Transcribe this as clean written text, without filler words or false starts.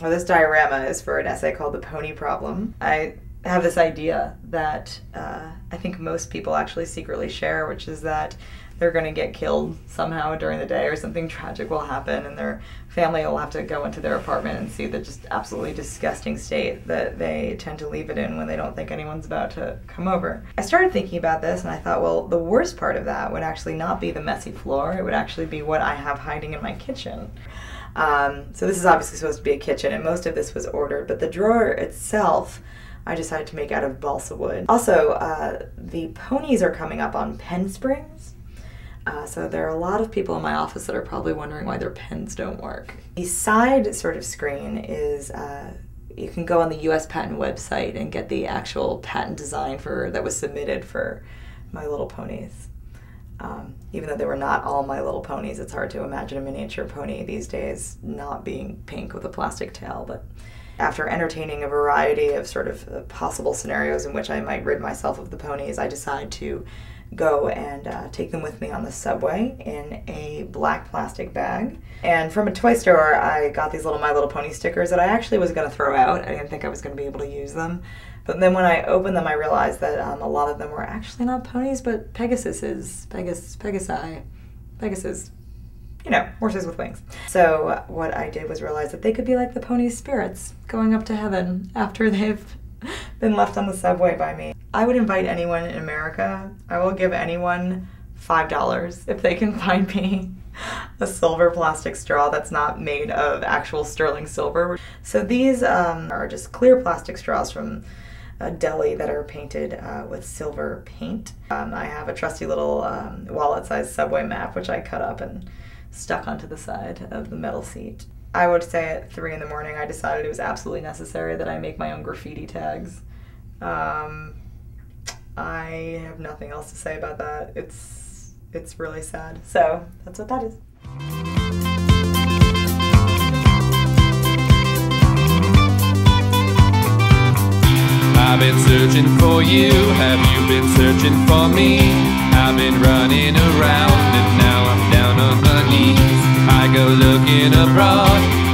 Well, this diorama is for an essay called The Pony Problem. I have this idea that I think most people actually secretly share, which is that they're going to get killed somehow during the day, or something tragic will happen, and their family will have to go into their apartment and see the just absolutely disgusting state that they tend to leave it in when they don't think anyone's about to come over. I started thinking about this and I thought, well, the worst part of that would actually not be the messy floor, it would actually be what I have hiding in my kitchen. So this is obviously supposed to be a kitchen, and most of this was ordered, but the drawer itself I decided to make out of balsa wood. Also, the ponies are coming up on pen springs. So there are a lot of people in my office that are probably wondering why their pens don't work. The side sort of screen is, you can go on the U.S. Patent website and get the actual patent design that was submitted for My Little Ponies. Even though they were not all My Little Ponies, it's hard to imagine a miniature pony these days not being pink with a plastic tail, but after entertaining a variety of sort of possible scenarios in which I might rid myself of the ponies, I decide to go and take them with me on the subway in a black plastic bag. And from a toy store, I got these little My Little Pony stickers that I actually was going to throw out. I didn't think I was going to be able to use them. But then when I opened them, I realized that a lot of them were actually not ponies, but Pegasuses. Pegasus. You know, horses with wings. So what I did was realize that they could be like the pony's spirits going up to heaven after they've been left on the subway by me. I would invite anyone in America. I will give anyone $5 if they can find me a silver plastic straw that's not made of actual sterling silver. So these are just clear plastic straws from a deli that are painted with silver paint. I have a trusty little wallet-sized subway map which I cut up and stuck onto the side of the metal seat. I would say at 3 in the morning I decided it was absolutely necessary that I make my own graffiti tags. I have nothing else to say about that. It's really sad. So that's what that is. I've been searching for you, have you been searching for me? I've been running around and now I'm down on my knees. I go looking abroad.